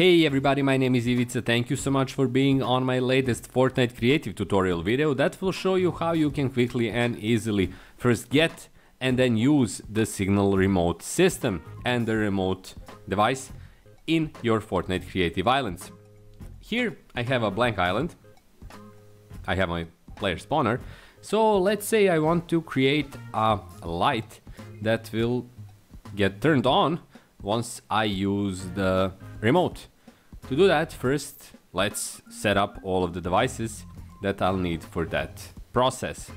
Hey everybody, my name is Ivica. Thank you so much for being on my latest Fortnite Creative tutorial video that will show you how you can quickly and easily first get and then use the Signal Remote system and the remote device in your Fortnite Creative islands. Here I have a blank island. I have my player spawner. So let's say I want to create a light that will get turned on once I use the remote. To do that, first let's set up all of the devices that I'll need for that process.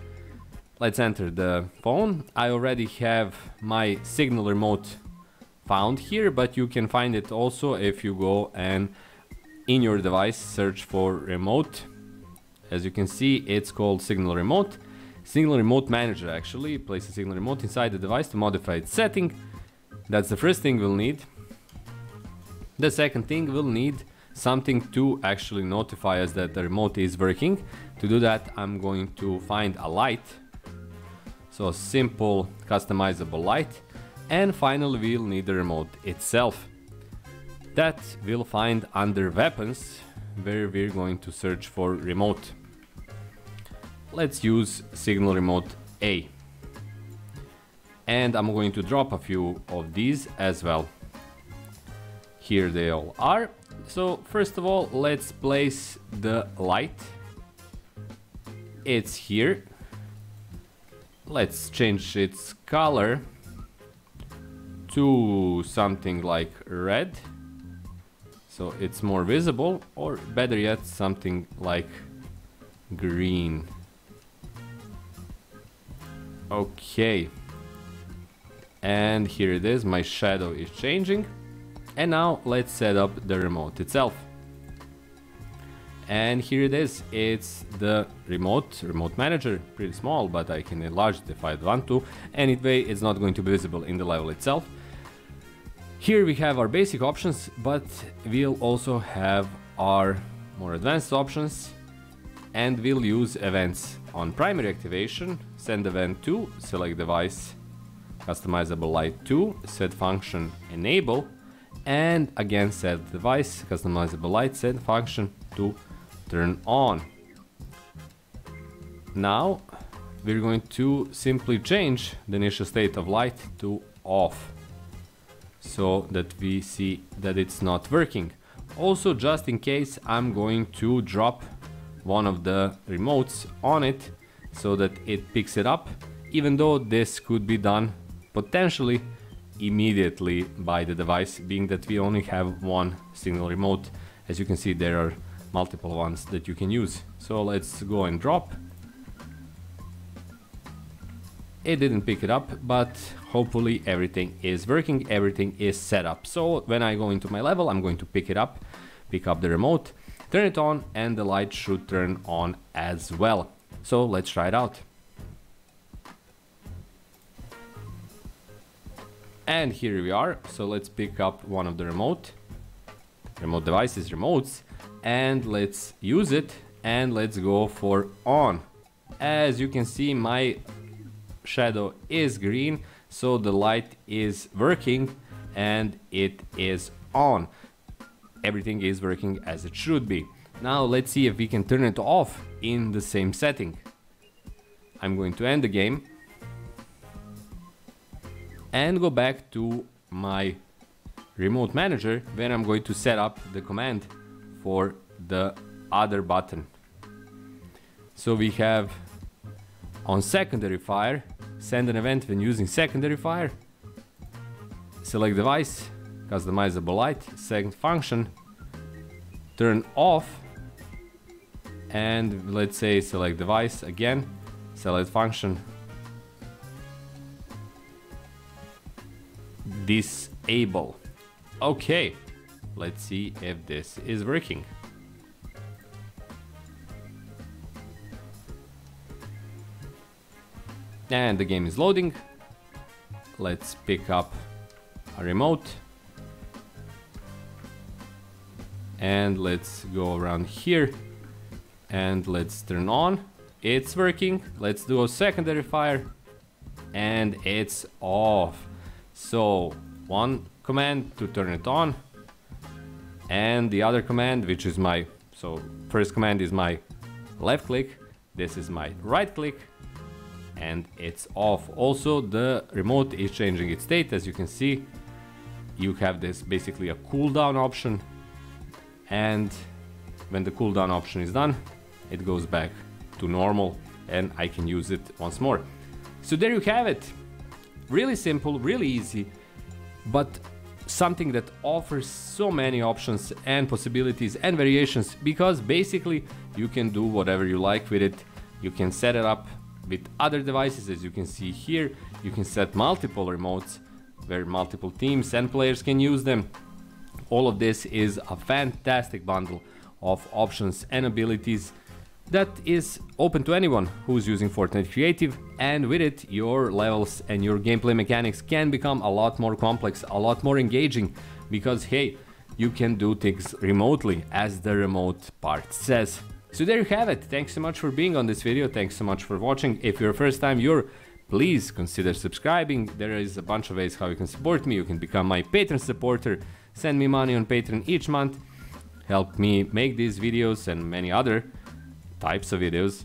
Let's enter the phone. I already have my Signal Remote found here, but you can find it also if you go and in your device search for remote. As you can see, it's called Signal Remote. Signal Remote Manager actually. Place a Signal Remote inside the device to modify its setting. That's the first thing we'll need. The second thing, we'll need something to actually notify us that the remote is working. To do that, I'm going to find a light. So a simple customizable light. And finally, we'll need the remote itself. That we'll find under weapons, where we're going to search for remote. Let's use Signal Remote A. And I'm going to drop a few of these as well. Here they all are. So first of all, let's place the light. It's here. Let's change its color to something like red, so it's more visible, or better yet, something like green. Okay. And here it is, my shadow is changing. And now let's set up the remote itself. And here it is, it's the remote manager. Pretty small, but I can enlarge it if I want to. Anyway, it's not going to be visible in the level itself. Here we have our basic options, but we'll also have our more advanced options. And we'll use events on primary activation, send event to, select device, customizable light to, set function enable. And again, set device, customizable light, set function to turn on. Now we're going to simply change the initial state of light to off, so that we see that it's not working. Also, just in case, I'm going to drop one of the remotes on it so that it picks it up, even though this could be done potentially immediately by the device, being that we only have one Signal Remote. As you can see, there are multiple ones that you can use. So let's go and drop. It didn't pick it up, but hopefully everything is working, everything is set up. So when I go into my level, I'm going to pick up the remote, turn it on, and the light should turn on as well. So let's try it out. And here we are. So let's pick up one of the remote devices, remotes, and let's use it, and let's go for on. As you can see, my shadow is green, so the light is working and it is on. Everything is working as it should be. Now let's see if we can turn it off in the same setting. I'm going to end the game and go back to my remote manager, where I'm going to set up the command for the other button. So we have on secondary fire, send an event when using secondary fire, select device, customizable light, second function, turn off, and let's say select device again, select function, disable. Okay, let's see if this is working. And the game is loading. Let's pick up a remote. And let's go around here. And let's turn on. It's working. Let's do a secondary fire. And it's off. So one command to turn it on, And the other command, which is my, so first command is my left click, this is my right click, and it's off. Also, the remote is changing its state. As you can see, you have this basically a cooldown option, and when the cooldown option is done, it goes back to normal and I can use it once more. So there you have it. Really simple, really easy, but something that offers so many options and possibilities and variations, because basically you can do whatever you like with it. You can set it up with other devices, as you can see here. You can set multiple remotes where multiple teams and players can use them. All of this is a fantastic bundle of options and abilities that is open to anyone who's using Fortnite Creative, and with it your levels and your gameplay mechanics can become a lot more complex, a lot more engaging, because hey, you can do things remotely, as the remote part says. So there you have it. Thanks so much for being on this video. Thanks so much for watching. If you're a first time viewer, please consider subscribing. There is a bunch of ways how you can support me. You can become my Patreon supporter, send me money on Patreon each month, help me make these videos and many other types of videos.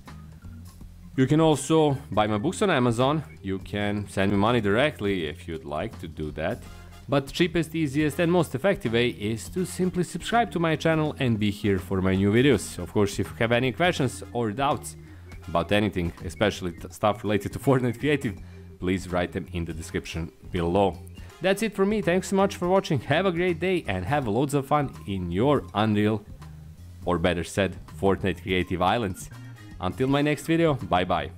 You can also buy my books on Amazon. You can send me money directly if you'd like to do that. But the cheapest, easiest and most effective way is to simply subscribe to my channel and be here for my new videos. Of course, if you have any questions or doubts about anything, especially stuff related to Fortnite Creative, please write them in the description below. That's it for me. Thanks so much for watching. Have a great day and have loads of fun in your Unreal, or better said, Fortnite Creative Islands. Until my next video, bye bye.